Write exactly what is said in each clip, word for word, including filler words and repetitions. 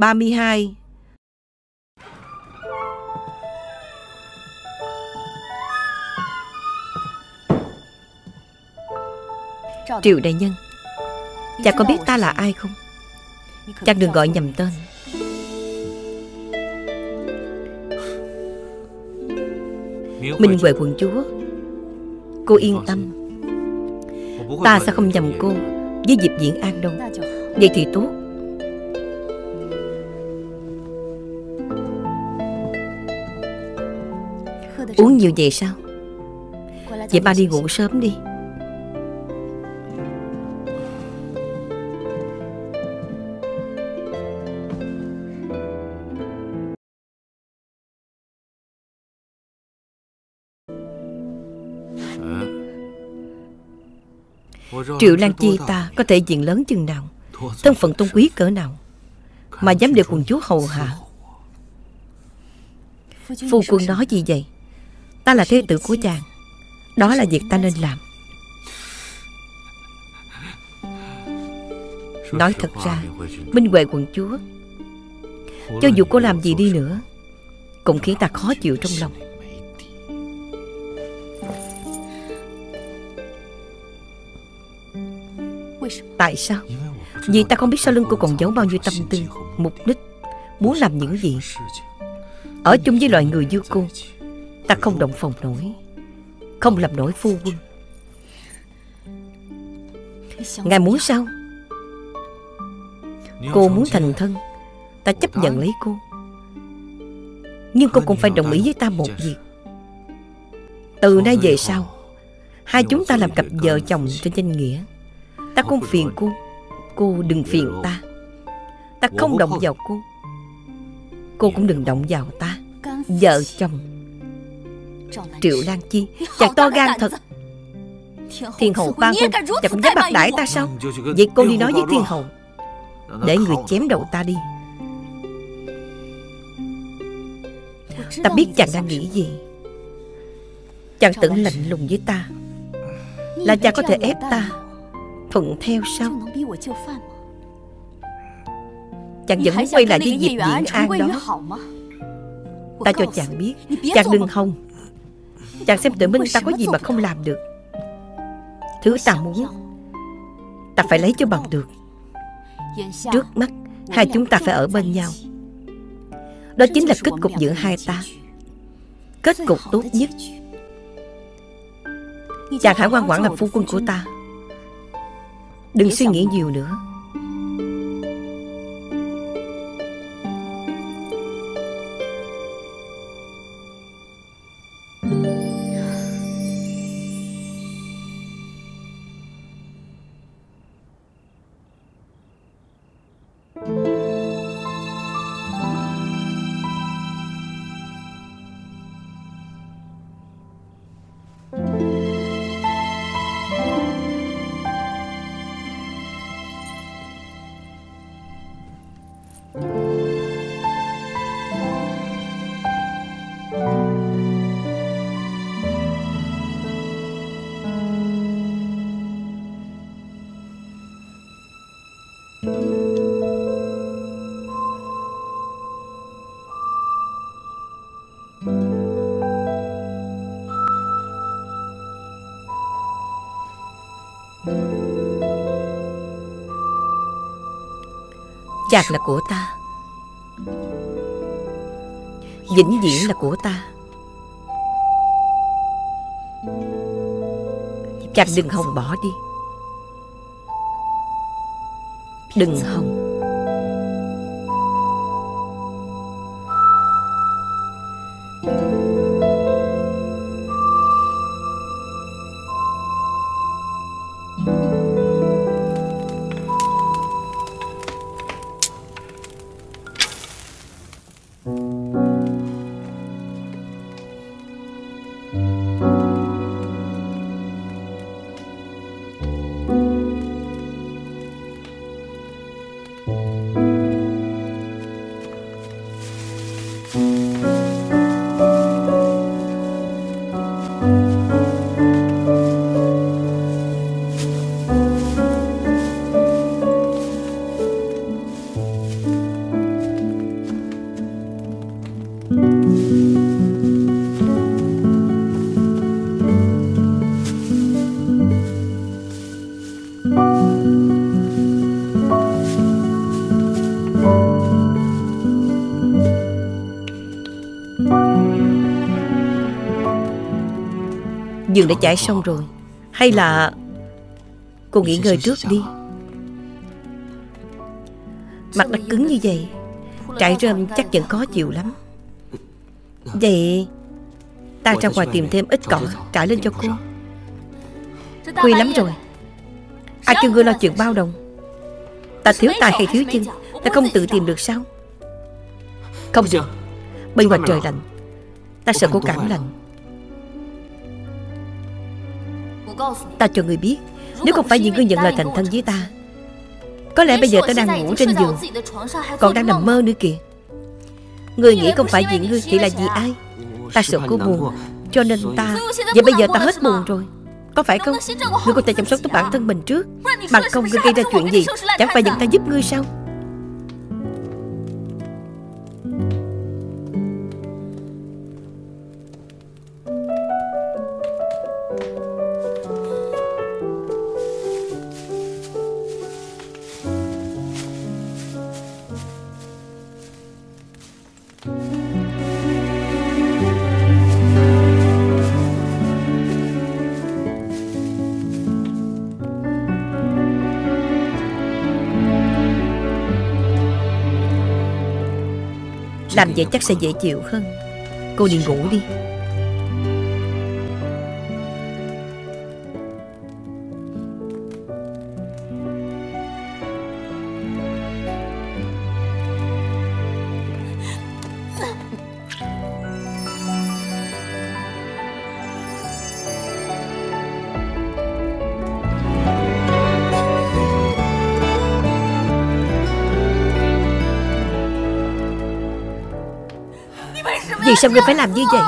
ba mươi hai. Triệu đại nhân, chàng có biết ta là ai không? Chàng đừng gọi nhầm tên. Minh Huệ quận chúa, cô yên tâm, ta sẽ không nhầm cô với Diệp Viễn An đâu. Vậy thì tốt. Uống nhiều vậy sao? Vậy ba đi ngủ sớm đi. Triệu Lan Chi ta có thể diện lớn chừng nào, thân phận tôn quý cỡ nào, mà dám để quần chúa hầu hạ. Phu quân nói gì vậy? Ta là thế tử của chàng, đó là việc ta nên làm. Nói thật ra, Minh Huệ quận chúa, cho dù cô làm gì đi nữa, cũng khiến ta khó chịu trong lòng. Tại sao? Vì ta không biết sau lưng cô còn giấu bao nhiêu tâm tư, mục đích, muốn làm những gì. Ở chung với loài người như cô, ta không động phòng nổi, không làm nổi phu quân. Ngài muốn sao? Cô muốn thành thân, ta chấp nhận lấy cô. Nhưng cô cũng phải đồng ý với ta một việc. Từ nay về sau, hai chúng ta làm cặp vợ chồng trên danh nghĩa. Ta không phiền cô, cô đừng phiền ta. Ta không động vào cô, cô cũng đừng động vào ta. Vợ chồng. Triệu Lan Chi, chàng to gan thật. Thiên hậu ta không, chàng cũng dám bạc đãi ta sao? Vậy cô đi nói với thiên hậu, để người chém đầu ta đi. Ta biết chàng đang nghĩ gì. Chàng tưởng lạnh lùng với ta là chàng có thể ép ta thuận theo sao? Chàng vẫn muốn quay lại với Diệp Viễn An đó. Ta cho chàng biết, chàng đừng hòng. Chàng xem tự mình ta có gì mà không làm được. Thứ ta muốn, ta phải lấy cho bằng được. Trước mắt, hai chúng ta phải ở bên nhau. Đó chính là kết cục giữa hai ta, kết cục tốt nhất. Chàng hãy ngoan ngoãn làm phu quân của ta, đừng suy nghĩ nhiều nữa. Chàng là của ta, vĩnh viễn là của ta. Chàng đừng hòng bỏ đi, đừng hòng. Dương đã chạy xong rồi. Hay là cô nghỉ ngơi trước đi. Mặt đã cứng như vậy, trại rơm chắc vẫn khó chịu lắm. Vậy ta ra ngoài tìm thêm ít cỏ trải lên cho cô. Khuya lắm rồi, ai kêu ngươi lo chuyện bao đồng. Ta thiếu tay hay thiếu chân, ta không tự tìm được sao? Không được, bên ngoài trời lạnh, ta sợ cô cảm lạnh. Ta cho người biết, nếu không phải vì ngươi nhận lời thành thân với ta, có lẽ bây giờ ta đang ngủ trên giường, còn đang nằm mơ nữa kìa. Ngươi nghĩ không phải vì ngươi thì là vì ai? Ta sợ cô buồn, cho nên ta... Vậy bây giờ ta hết buồn rồi, có phải không? Ngươi có thể chăm sóc tốt bản thân mình trước, bằng không ngươi gây ra chuyện gì, chẳng phải những ta giúp ngươi sao? Làm vậy chắc sẽ dễ chịu hơn. Cô đi ngủ đi. Vì sao ngươi phải làm như vậy?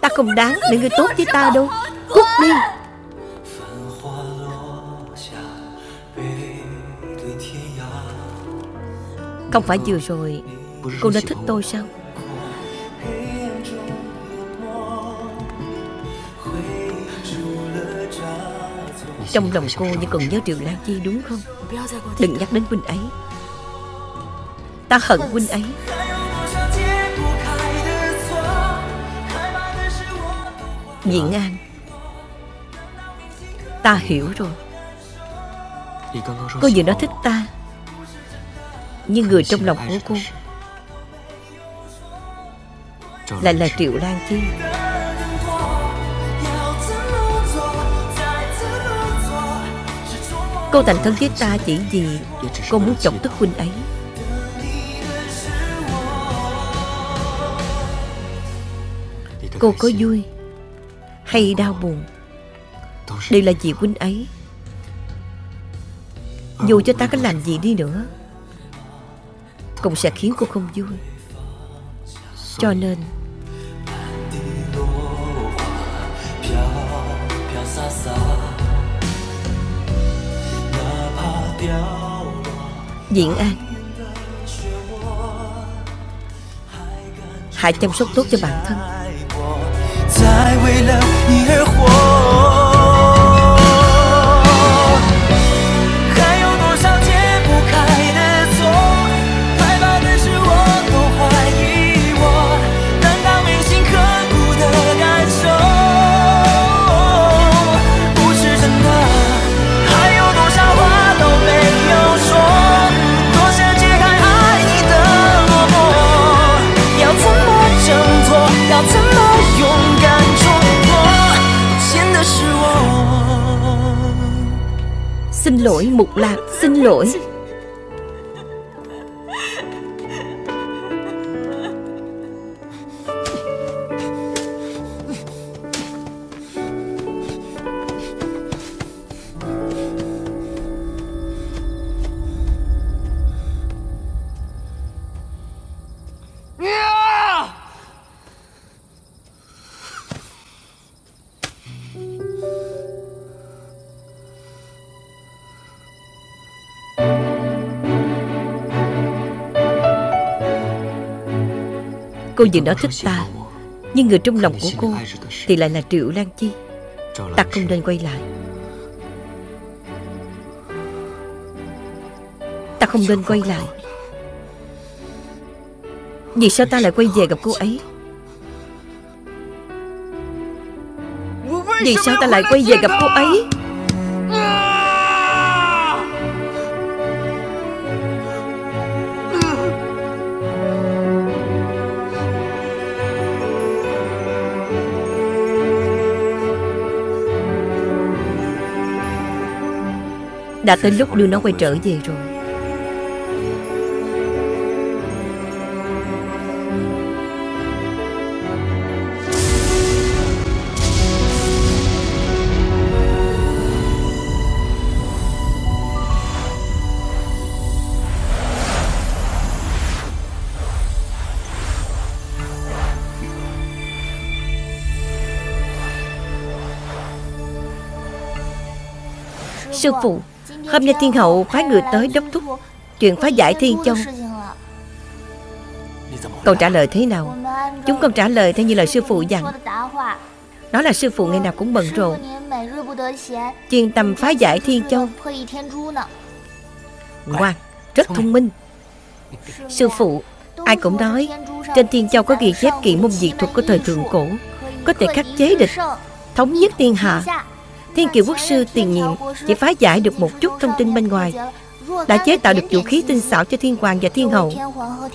Ta không đáng để ngươi tốt với ta đâu. Cút đi. Không phải vừa rồi cô đã thích tôi sao? Trong lòng cô vẫn còn nhớ Triệu Lan Chi đúng không? Đừng nhắc đến huynh ấy. Ta hận huynh ấy. Diện An, ta hiểu rồi. Cô vừa nói thích ta, nhưng người trong lòng của cô lại là Triệu Lan Chi. Cô thành thân với ta chỉ vì cô muốn chọc tức huynh ấy. Cô có vui hay đau buồn đều là vì huynh ấy. Dù cho ta có làm gì đi nữa cũng sẽ khiến cô không vui. Cho nên Diện An, hãy chăm sóc tốt cho bản thân. 再为了你而活 Xin lỗi Mục Lạc, xin lỗi. Cô vừa nói thích ta, nhưng người trong lòng của cô thì lại là Triệu Lan Chi. Ta không nên quay lại. Ta Ta không nên quay lại. Vì sao ta lại quay về gặp cô ấy? Vì sao ta lại quay về gặp cô ấy? Đã tới lúc đưa nó quay trở về rồi. Sư phụ, hôm nay thiên hậu phái người tới đốc thúc chuyện phá giải Thiên Châu. Cậu trả lời thế nào? Chúng con trả lời theo như lời sư phụ dặn. Đó là sư phụ ngày nào cũng bận rộn, chuyên tâm phá giải Thiên Châu. Ngoan, rất thông minh. Sư phụ, ai cũng nói trên Thiên Châu có ghi chép kỳ môn diệt thuật của thời thượng cổ, có thể khắc chế địch, thống nhất thiên hạ. Thiên Kiều Quốc sư tiền nhiệm chỉ phá giải được một chút thông tin bên ngoài, đã chế tạo được vũ khí tinh xảo cho thiên hoàng và thiên hậu.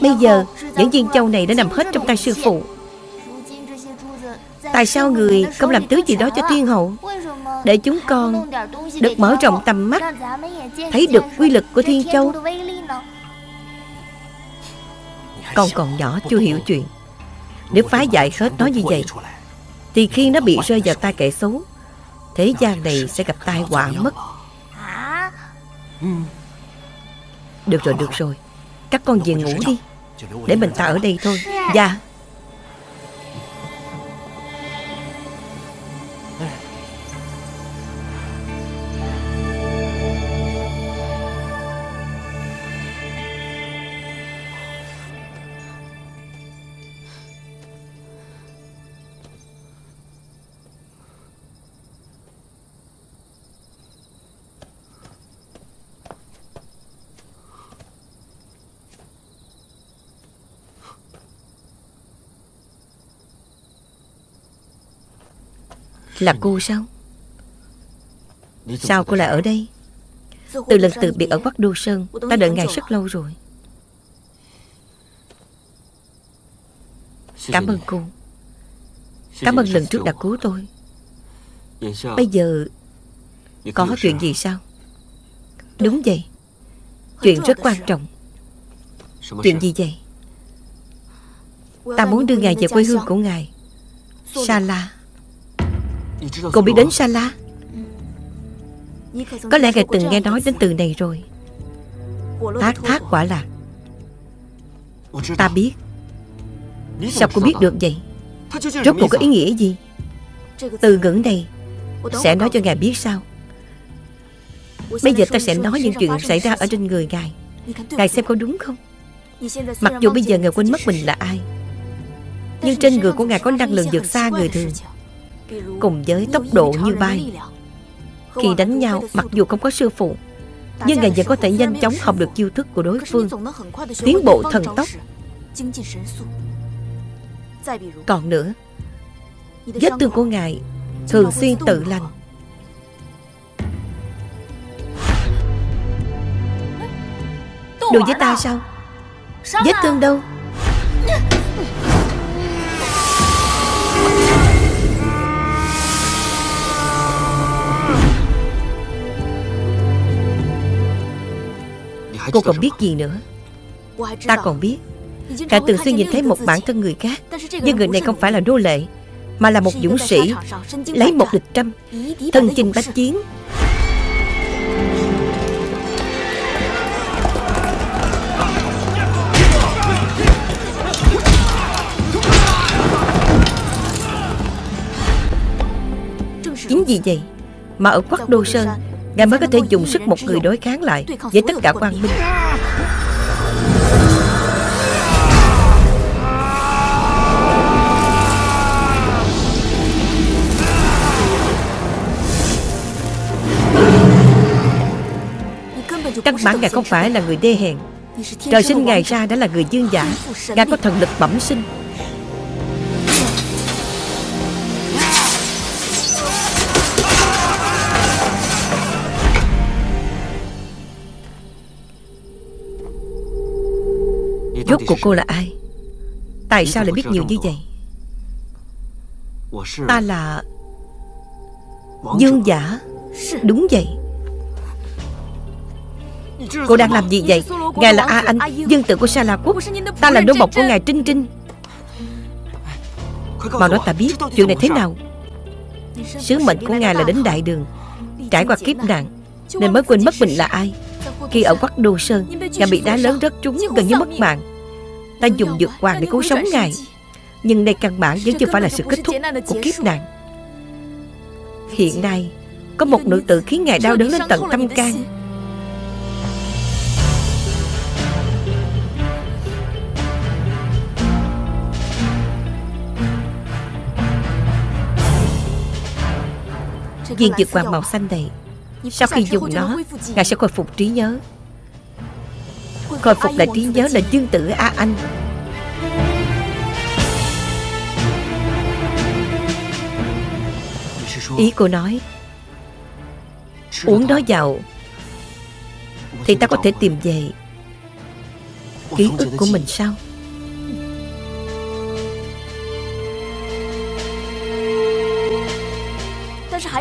Bây giờ những viên châu này đã nằm hết trong tay sư phụ. Tại sao người không làm thứ gì đó cho thiên hậu, để chúng con được mở rộng tầm mắt, thấy được uy lực của Thiên Châu? Con còn nhỏ chưa hiểu chuyện. Nếu phá giải hết nó như vậy thì khi nó bị rơi vào tay kẻ xấu, thế gian này sẽ gặp tai họa mất. Được rồi, được rồi, các con về ngủ đi, để mình ta ở đây thôi. Dạ. Là cô sao? Sao cô lại ở đây? Từ lần từ biệt ở Bắc Đô Sơn, ta đợi ngài rất lâu rồi. Cảm ơn cô. Cảm ơn lần trước đã cứu tôi. Bây giờ có chuyện gì sao? Đúng vậy, chuyện rất quan trọng. Chuyện gì vậy? Ta muốn đưa ngài về quê hương của ngài, Sa La. Cậu biết đến Sa La? Có lẽ ngài từng nghe nói đến từ này rồi. Thác Thác quả là. Ta biết. Sao cô biết được vậy? Rốt cuộc có ý nghĩa gì? Từ ngữ này sẽ nói cho ngài biết sao? Bây giờ ta sẽ nói những chuyện xảy ra ở trên người ngài. Ngài xem có đúng không? Mặc dù bây giờ ngài quên mất mình là ai, nhưng trên người của ngài có năng lượng vượt xa người thường, cùng với tốc độ như bay. Khi đánh nhau, mặc dù không có sư phụ, nhưng ngài vẫn có thể nhanh chóng học được chiêu thức của đối phương, tiến bộ thần tốc. Còn nữa, vết thương của ngài thường xuyên tự lành. Đùa với ta sao? Vết thương đâu? Cô còn biết gì nữa? Ta còn biết cả thường xuyên nhìn thấy một bản thân người khác, nhưng người này không phải là nô lệ, mà là một dũng sĩ, lấy một địch trăm, thân chinh bách chiến. Chính vì vậy mà ở Quắc Đô Sơn, ngài mới có thể dùng sức một người đối kháng lại với tất cả quan binh. Căn mãn ngài không phải là người đê hèn. Trời sinh ngài ra đã là người dương giả. Ngài có thần lực bẩm sinh. Rốt cuộc cô là ai? Tại sao lại biết nhiều như vậy? Ta là dương giả. Đúng vậy. Cô đang làm gì vậy? Ngài là A Anh, dương tử của Sa La Quốc. Ta là nô bộc của ngài Trinh Trinh. Mà nói ta biết chuyện này thế nào. Sứ mệnh của ngài là đến đại đường, trải qua kiếp nạn nên mới quên mất mình là ai. Khi ở Quắc Đô Sơn, ngài bị đá lớn rớt trúng, gần như mất mạng. Ta dùng dược hoàng để cứu sống ngài, nhưng đây căn bản vẫn chưa phải là sự kết thúc của kiếp nạn. Hiện nay có một nữ tử khiến ngài đau đớn đến tận tâm can. Viên dược hoàng màu xanh này, sau khi dùng nó, ngài sẽ khôi phục trí nhớ. Khôi phục lại trí nhớ là dương tử A Anh. Ý cô nói uống nó vào thì ta có thể tìm về ký ức của mình sao?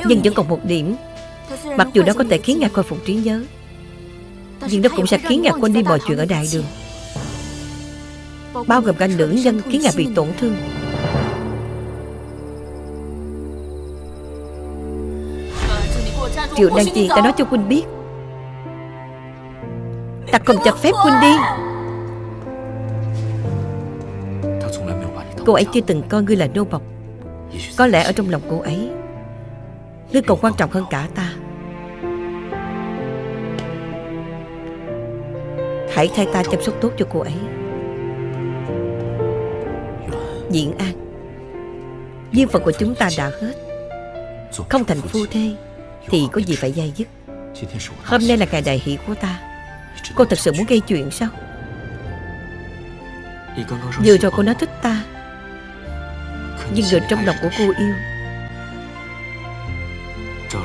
Nhưng vẫn còn một điểm. Mặc dù nó có thể khiến ngài khôi phục trí nhớ, nhưng nó cũng sẽ khiến ngài quên đi mọi chuyện ở đại đường, bao gồm cả nữ nhân khiến ngài bị tổn thương. Điều đang gì ta nói cho Quỳnh biết. Ta không cho phép Quỳnh đi. Cô ấy chưa từng coi ngươi là nô bộc. Có lẽ ở trong lòng cô ấy, ngươi còn quan trọng hơn cả ta. Hãy thay ta chăm sóc tốt cho cô ấy. Diện An, duyên phận của chúng ta đã hết. Không thành phu thê thì có gì phải dai dứt. Hôm nay là ngày đại hỷ của ta. Cô thật sự muốn gây chuyện sao? Vừa rồi cô nói thích ta, nhưng người trong lòng của cô yêu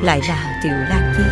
lại là Triệu Lan Chi.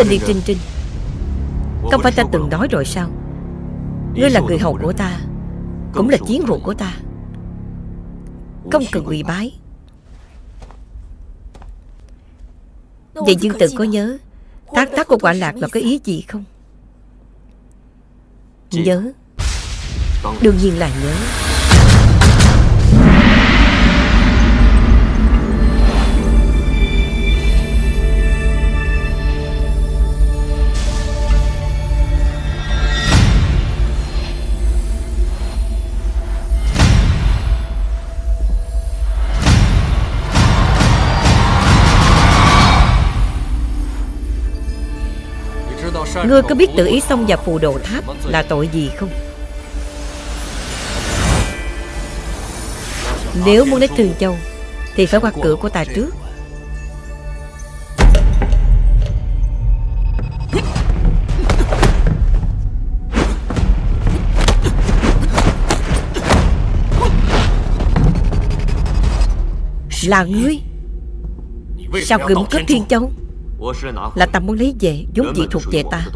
anh Điền Trinh Trinh, không phải ta từng nói rồi sao? Ngươi là người hầu của ta, cũng là chiến hữu của ta, không cần quỳ bái. Vậy Dương Tử có nhớ tác tác của Quả Lạc là cái ý gì không? Nhớ. Đương nhiên là nhớ. Ngươi có biết tự ý xông vào phù đồ tháp là tội gì không? Nếu muốn đến Thường Châu thì phải qua cửa của ta trước. Là ngươi? Sao ngươi muốn cướp Thiên Châu? Là ta muốn lấy về vốn dĩ thuộc về ta.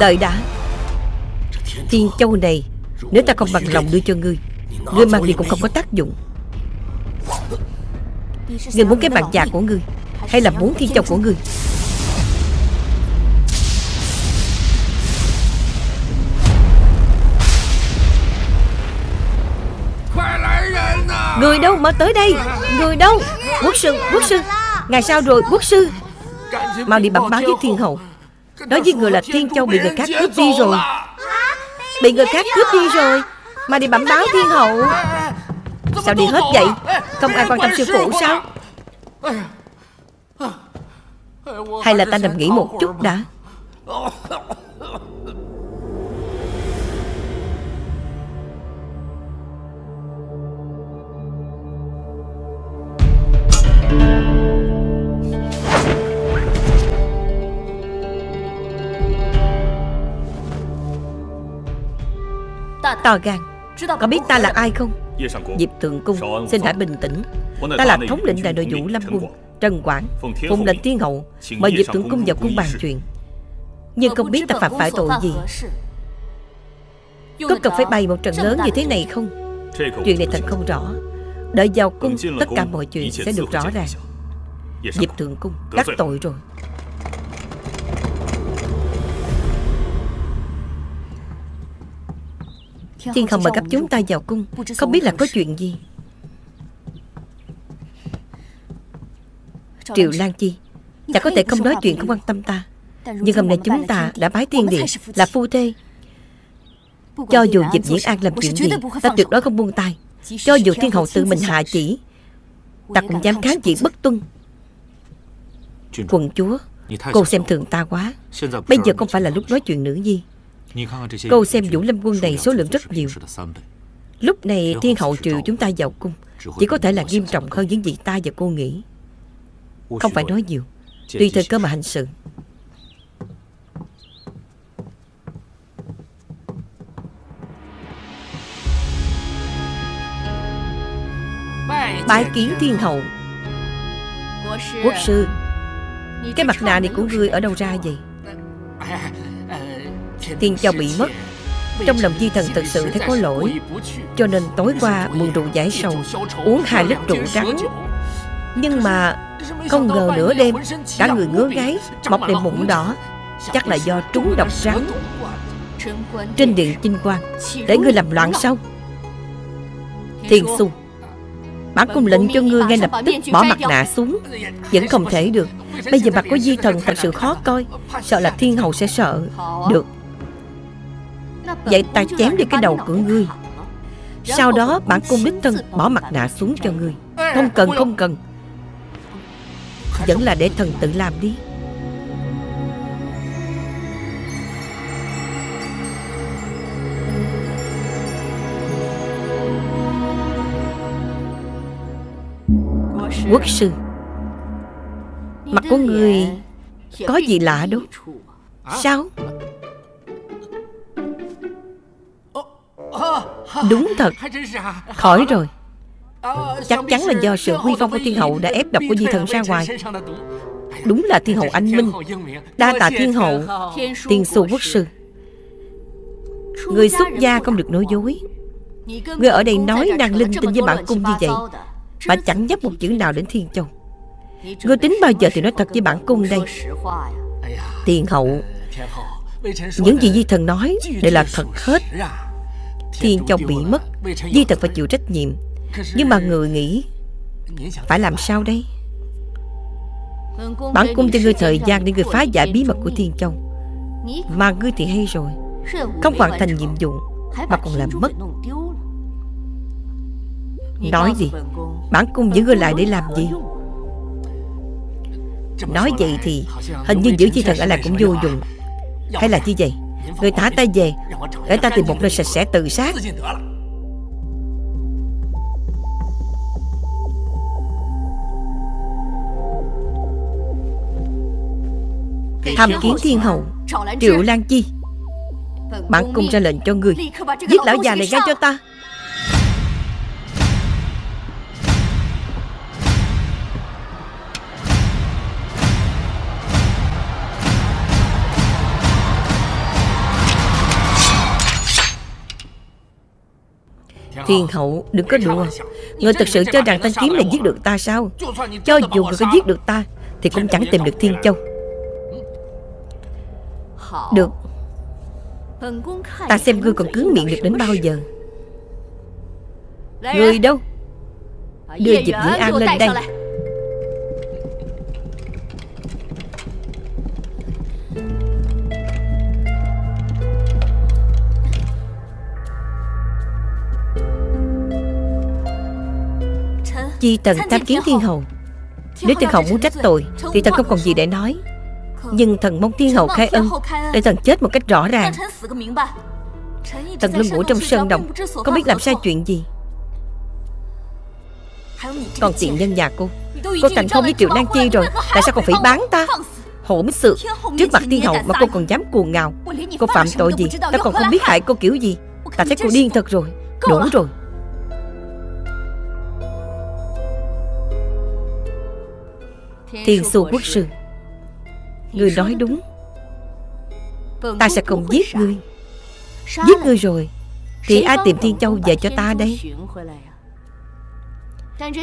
Đợi đã, Thiên Châu này nếu ta không bằng lòng đưa cho ngươi, ngươi mang đi cũng không có tác dụng. Ngươi muốn cái bàn già của ngươi hay là muốn Thiên Châu của ngươi? Người đâu mà tới đây? Người đâu? Quốc sư, quốc sư, ngày sao rồi quốc sư? Mau đi bẩm báo với thiên hậu. Nói với người là Thiên Châu bị người khác cướp đi rồi. Bị người khác cướp đi rồi mà đi bẩm báo thiên hậu. Sao đi hết vậy? Không ai quan tâm sư phụ sao? Hay là ta nằm nghỉ một chút đã? Tò gan, có biết ta là ai không? Diệp Thượng Cung, xin hãy bình tĩnh. Ta là thống lĩnh đại đội vũ Lâm Quân Trần Quảng, phụng lệnh thiên hậu mời Diệp Thượng Cung vào cung bàn chuyện. Nhưng không biết ta phạm phải tội gì? Có cần phải bày một trận lớn như thế này không? Chuyện này thật không rõ. Đợi vào cung tất cả mọi chuyện sẽ được rõ ràng. Diệp Thượng Cung đắc tội rồi. Thiên hậu mời gặp chúng ta vào cung, không biết là có chuyện gì. Triệu Lan Chi, ta có thể không nói chuyện không quan tâm ta, nhưng hôm nay chúng ta đã bái thiên địa, là phu thê. Cho dù Diệp Diễn An làm chuyện gì, ta tuyệt đối không buông tay. Cho dù thiên hậu tự mình hạ chỉ, ta cũng dám kháng chỉ bất tuân. Quận chúa, cô xem thường ta quá. Bây giờ không phải là lúc nói chuyện nữ nhi. Cô xem Vũ Lâm Quân này số lượng rất nhiều. Lúc này thiên hậu triệu chúng ta vào cung, chỉ có thể là nghiêm trọng hơn những gì ta và cô nghĩ. Không phải nói nhiều, tùy thời cơ mà hành sự. Bái kiến thiên hậu. Quốc sư, cái mặt nạ này của ngươi ở đâu ra vậy? Thiên Châu bị mất, trong lòng Di Thần thật sự thấy có lỗi, cho nên tối qua mượn rượu giải sầu, uống hai lít rượu trắng. Nhưng mà không ngờ nửa đêm cả người ngứa ngáy, mọc đầy mụn đỏ, chắc là do trúng độc rắn trên điện Chinh Quang. Để ngươi làm loạn sao? Thiên Xu, bản cung lệnh cho ngươi ngay lập tức bỏ mặt nạ xuống. Vẫn không thể được. Bây giờ mặt của Di Thần thật sự khó coi, sợ là thiên hầu sẽ sợ. Được, vậy ta chém đi cái đầu của ngươi. Sau đó bản cung đích thân bỏ mặt nạ xuống cho ngươi. Không cần, không cần. Vẫn là để thần tự làm đi. Quốc sư, mặt của người có gì lạ đâu? Sao? Đúng thật. Khỏi rồi. Chắc chắn là do sự huy phong của thiên hậu đã ép độc của Di Thần ra ngoài. Đúng là thiên hậu anh minh. Đa tạ thiên hậu. Thiên Xu quốc sư, người xuất gia không được nói dối. Người ở đây nói năng linh tinh với bản cung như vậy mà chẳng nhắc một chữ nào đến Thiên Châu. Ngươi tính bao giờ thì nói thật với bản cung đây. Thiên hậu, những gì Di Thần nói đều là thật hết. Thiên Châu bị mất, Di Thần phải chịu trách nhiệm. Nhưng mà người nghĩ phải làm sao đây? Bản cung cho ngươi thời gian để ngươi phá giải bí mật của Thiên Châu. Mà ngươi thì hay rồi, không hoàn thành nhiệm vụ mà còn làm mất. Nói gì? Bản cung giữ ngươi lại để làm gì? Nói vậy thì hình như giữ Di Thần ở lại cũng vô dụng. Hay là như vậy, người thả ta về để ta tìm một nơi sạch sẽ tự sát. Tham kiến thiên hậu. Triệu Lan Chi, bản cung ra lệnh cho ngươi giết lão già này ra cho ta. Thiên hậu, đừng có đùa. Ngươi thực sự cho rằng thanh kiếm này giết được ta sao? Cho dù ngươi có giết được ta thì cũng chẳng tìm được Thiên Châu. Được, ta xem ngươi còn cứng miệng được đến bao giờ. Ngươi đâu? Đưa Diệp Nhĩ An lên đây. Chi Tần tham kiến thiên hậu. Nếu thiên hậu muốn trách tội thì thần không còn gì để nói. Nhưng thần mong thiên hậu khai ân, để thần chết một cách rõ ràng. Thần lưng ngủ trong sơn động, không biết làm sai chuyện gì. Còn tiện nhân nhà cô, cô thành hôn với Triệu Lan Chi rồi, tại sao còn phải bán ta? Hổ mít sự, trước mặt thiên hậu mà cô còn dám cuồng ngạo. Cô phạm tội gì ta còn không biết, hại cô kiểu gì? Ta thấy cô điên thật rồi. Đủ rồi. Thiên Xu quốc sư, ngươi nói đúng. Ta sẽ không giết ngươi. Giết ngươi rồi thì ai tìm Thiên Châu về cho ta đây?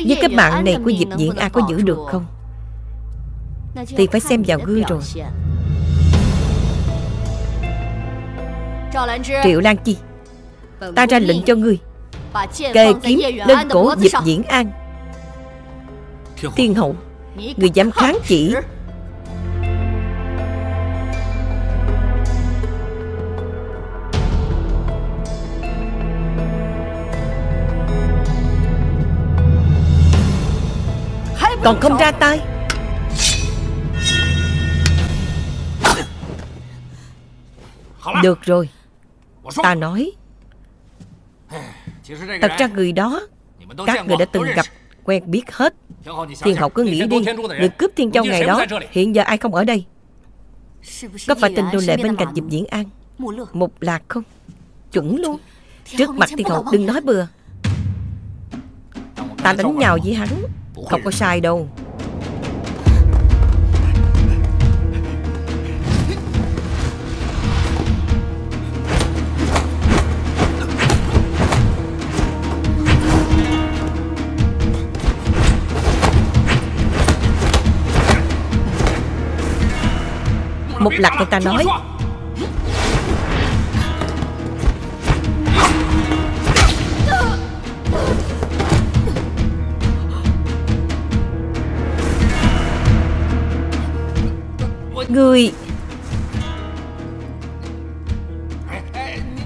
Nhưng cái mạng này của Diệp Nhĩ An có giữ được không thì phải xem vào ngươi rồi. Triệu Lan Chi, ta ra lệnh cho ngươi kề kiếm lên cổ Diệp Nhĩ An. Thiên hậu, ngươi dám kháng chỉ? Còn không ra tay? Được rồi, ta nói. Thật ra người đó các người đã từng gặp, quen biết hết. Thiên hậu cứ nghĩ đi, được cướp Thiên Châu ngày đó hiện giờ ai không ở đây? Có phải tình đồ lệ bên cạnh Diệp Nhĩ An, Mục Lạc không? Chuẩn luôn. Trước mặt thiên hậu đừng nói bừa. Ta đánh nhau với hắn không có sai đâu. Một lạch người ta nói. Ngươi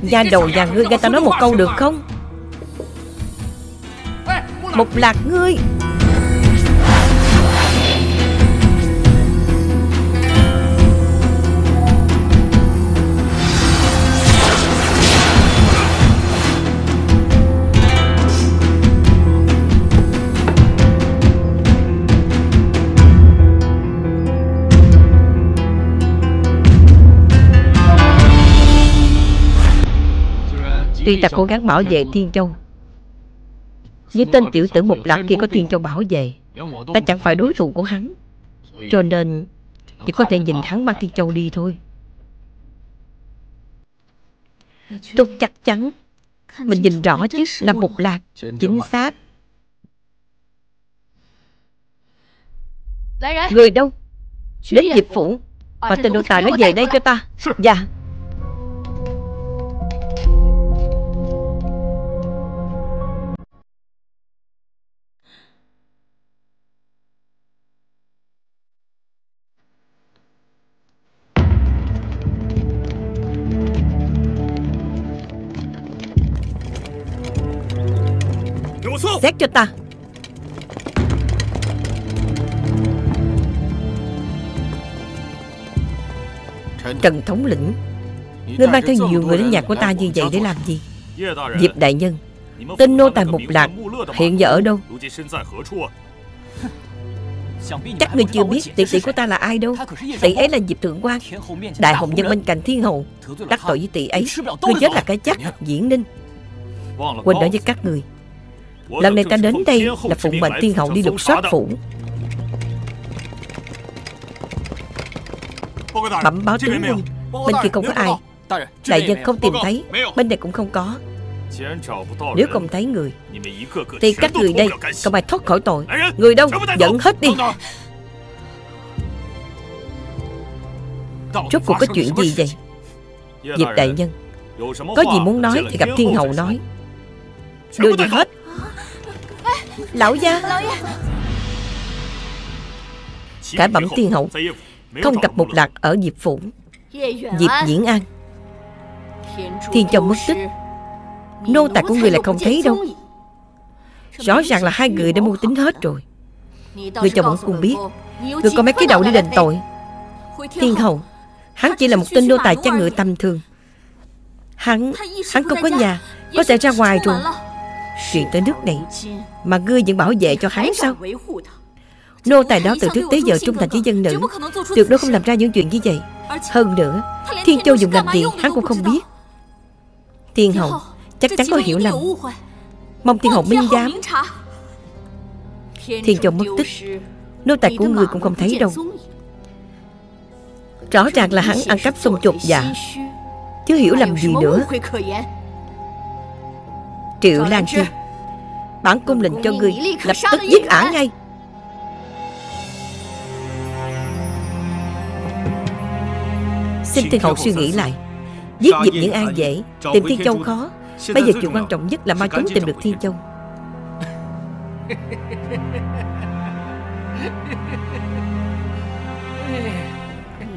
da đầu nhà ngươi, nghe ta nói một câu được không? Một lạc ngươi. Tuy ta cố gắng bảo vệ Thiên Châu, với tên tiểu tử Một Lạc kia có Thiên Châu bảo vệ, ta chẳng phải đối thủ của hắn, cho nên chỉ có thể nhìn hắn mang Thiên Châu đi thôi. Tôi chắc chắn mình nhìn rõ chứ là Một Lạc. Chính xác. Người đâu? Đến Diệp Phủ và tên đô tài, nó về đây cho ta. Dạ. Xét cho ta. Trần thống lĩnh, ngươi mang theo nhiều người đến nhà của ta như vậy để làm gì? Diệp đại nhân, tên nô tài Mục Lạc hiện giờ ở đâu? Chắc ngươi chưa biết tỷ tỷ của ta là ai đâu. Tỷ ấy là Diệp thượng quan, đại hồng nhân bên cạnh thiên hậu. Đắc tội với tỷ ấy, ngươi chết là cái chắc. Diễn Ninh, quên đó với các người. Lần này ta đến đây là phụng mệnh thiên hậu đi lục soát phủ. Bẩm báo tướng quân, bên kia không có ai. Đại nhân không tìm thấy, bên này cũng không có. Nếu không thấy người thì các người đây không ai thoát khỏi tội. Người đâu? Dẫn hết đi. Rốt cuộc có chuyện gì vậy? Diệp đại nhân, có gì muốn nói thì gặp thiên hậu nói. Đưa gì hết. Lão gia, cải bẩm thiên hậu, không gặp Một Lạc ở Diệp Phủ. Diệp Diễn An, Thiên Châu mất tích, nô tài của người lại không thấy đâu. Rõ ràng là hai người đã mưu tính hết rồi. Người cho bọn cùng biết, người có mấy cái đầu đi đền tội. Thiên hậu, hắn chỉ là một tên nô tài cha ngựa tầm thường. Hắn, hắn không có nhà, có thể ra ngoài rồi. Chuyện tới nước này mà ngươi vẫn bảo vệ cho hắn sao? Nô tài đó từ trước tới giờ trung thành với dân nữ, tuyệt đối không làm ra những chuyện như vậy. Hơn nữa, Thiên Châu dùng làm gì hắn cũng không biết. Thiên hậu chắc chắn có hiểu lầm, mong thiên hậu minh giám. Thiên Châu mất tích, nô tài của ngươi cũng không thấy đâu. Rõ ràng là hắn ăn cắp xong chột dạ, chứ hiểu lầm gì nữa. Triệu Lan Chi, bản cung lệnh cho ngươi lập tức giết ả ngay. Xin thiên hậu suy nghĩ lại. Giết Diệp Diễn An dễ, tìm Thiên Châu khó. Bây giờ chuyện quan trọng nhất là mau chóng tìm được Thiên Châu.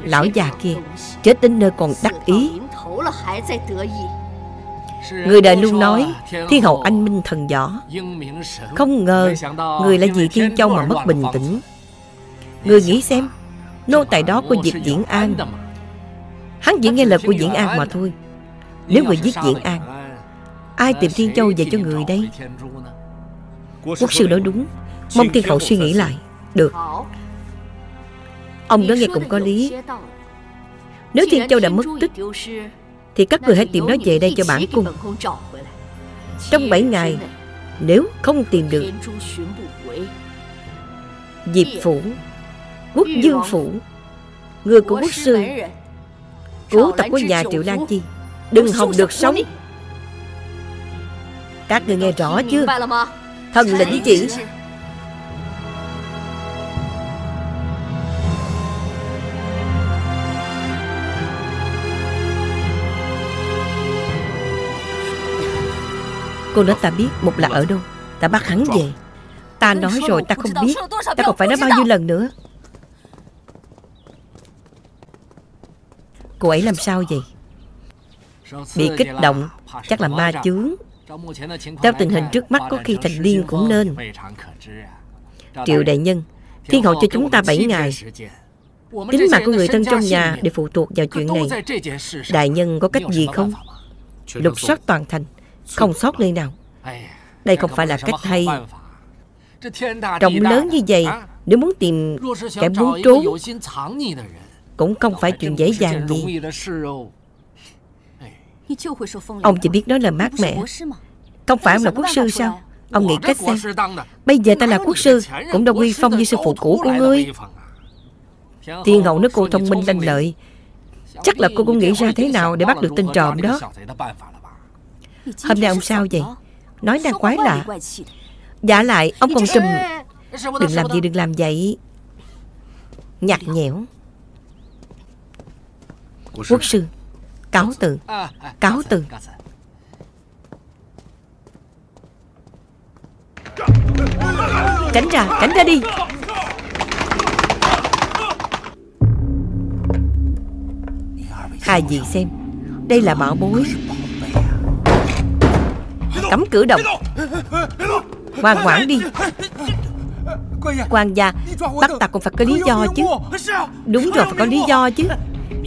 Lão già kia chết đến nơi còn đắc ý. Người đời luôn nói thiên hậu anh minh thần võ, không ngờ người lại vì Thiên Châu mà mất bình tĩnh. Người nghĩ xem, nô tài đó của Diệp Diễn An, hắn chỉ nghe lời của Diễn An mà thôi. Nếu người giết Diễn An, ai tìm Thiên Châu về cho người đây? Quốc sư nói đúng, mong thiên hậu suy nghĩ lại. Được. Ông đó nghe cũng có lý. Nếu Thiên Châu đã mất tích thì các người hãy tìm nó về đây cho bản cung. Trong bảy ngày nếu không tìm được, Diệp Phủ, Quốc Dương Phủ, người của quốc sư, cố tập của nhà Triệu Lan Chi, đừng hòng được sống. Các người nghe rõ chứ? Thần lĩnh chỉ. Cô nói ta biết một là ở đâu, ta bắt hắn về. Ta nói rồi ta không biết, ta còn phải nói bao nhiêu lần nữa. Cô ấy làm sao vậy? Bị kích động, chắc là ma chướng. Theo tình hình trước mắt có khi thành điên cũng nên. Triệu đại nhân, thiên hậu cho chúng ta bảy ngày. Tính mạng của người thân trong nhà để phụ thuộc vào chuyện này. Đại nhân có cách gì không? Lục soát toàn thành, không sót nơi nào. Đây không phải là cách hay. Rộng lớn như vậy, nếu muốn tìm kẻ muốn trốn cũng không phải chuyện dễ dàng gì. Ông chỉ biết nói là mát mẻ. Không phải ông là quốc sư sao? Ông nghĩ cách xem. Bây giờ ta là quốc sư cũng đâu uy phong như sư phụ cũ của ngươi. Thiên hậu nói cô thông minh lanh lợi, chắc là cô cũng nghĩ ra thế nào để bắt được tên trộm đó. Hôm nay ông sao vậy? Nói ra quái lạ. Dạ lại ông còn trùm. Đừng làm gì đừng làm vậy. Nhạt nhẽo. Quốc sư, cáo từ. Cáo từ. Tránh ra, tránh ra đi. Hai vị xem, đây là bảo bối. Cấm cử động. Ngoan ngoãn đi. Quan gia, bắt ta cũng phải có lý do chứ. Đúng rồi, phải có lý do chứ.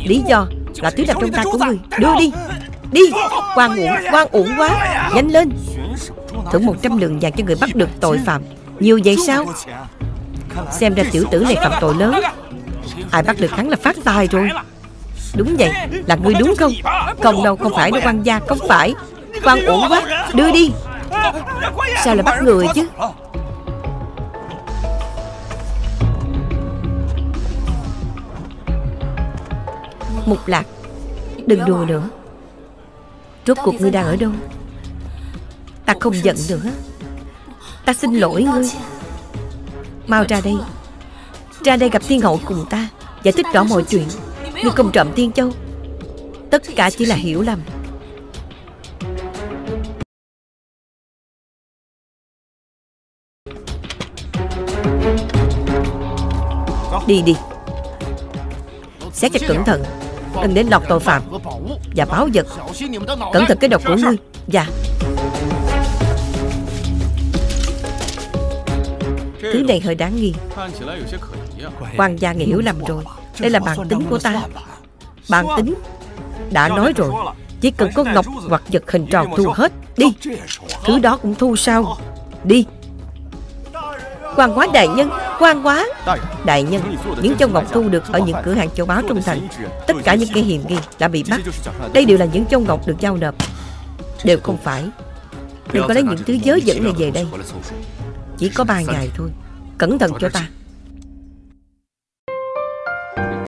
Lý do là thứ đặt trong tay của người. Đưa đi. Đi. Quan uổng, quan uổng quá. Nhanh lên. Thưởng một trăm lượng vàng cho người bắt được tội phạm. Nhiều vậy sao? Xem ra tiểu tử này phạm tội lớn. Ai bắt được hắn là phát tài rồi. Đúng vậy, là ngươi đúng không? Không đâu, không phải đâu quan gia, không phải. Quan uổng quá, đưa đi. Sao lại bắt người chứ? Mục Lạc, đừng đùa nữa. Rốt cuộc ngươi đang ở đâu? Ta không giận nữa. Ta xin lỗi ngươi. Mau ra đây. Ra đây gặp thiên hậu cùng ta, giải thích rõ mọi chuyện. Ngươi không trộm Tiên Châu. Tất cả chỉ là hiểu lầm. Đi đi. Xét cho cẩn thận, đừng đến lọt tội phạm và báo vật. Cẩn thận cái độc của ngươi. Dạ. Thứ này hơi đáng nghi. Quan gia nghĩ hiểu lầm rồi. Đây là bản tính của ta. Bản tính. Đã nói rồi, chỉ cần có ngọc hoặc vật hình tròn thu hết. Đi. Thứ đó cũng thu sao? Đi. Quan quá đại nhân. Quan quá đại nhân. Những châu ngọc thu được ở những cửa hàng châu báu trong thành, tất cả những kẻ hiểm nghi đã bị bắt. Đây đều là những châu ngọc được giao nộp. Đều không phải. Đừng có lấy những thứ dớ dẫn này về đây. Chỉ có ba ngày thôi. Cẩn thận cho ta.